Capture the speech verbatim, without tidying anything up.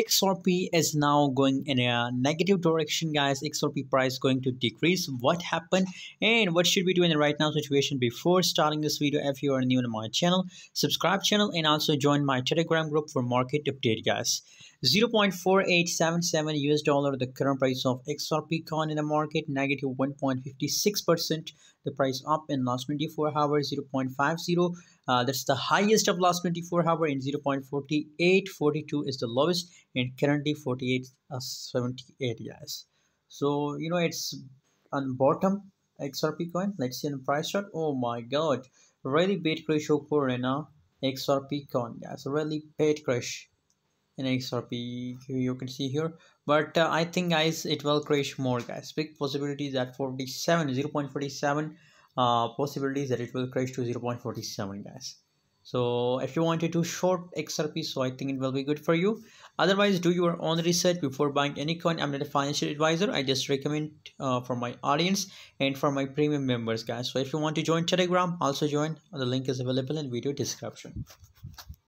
X R P is now going in a negative direction, guys. X R P price going to decrease. What happened and what should we do in the right now situation? Before starting this video, if you are new to my channel, subscribe channel and also join my Telegram group for market update, guys. zero point four eight seven seven U S dollar, the current price of X R P coin in the market, negative one point five six percent. The price up in last twenty-four hours, zero point five zero. Uh, that's the highest of last twenty-four hour, and zero point four eight four two is the lowest, and currently forty-eight seventy-eight, guys. So you know it's on bottom X R P coin. Let's see on the price chart. Oh my god, really bad crash occurred in a X R P coin, guys. Really bad crash in X R P, you can see here, but uh, I think, guys, it will crash more, guys. Big possibilities at forty-seven, zero point four seven uh possibilities that it will crash to zero point four seven, guys. So if you wanted to short X R P, so I think it will be good for you. Otherwise, do your own research before buying any coin. I'm not a financial advisor. I just recommend uh, for my audience and for my premium members, guys. So if you want to join Telegram, also join. The link is available in video description.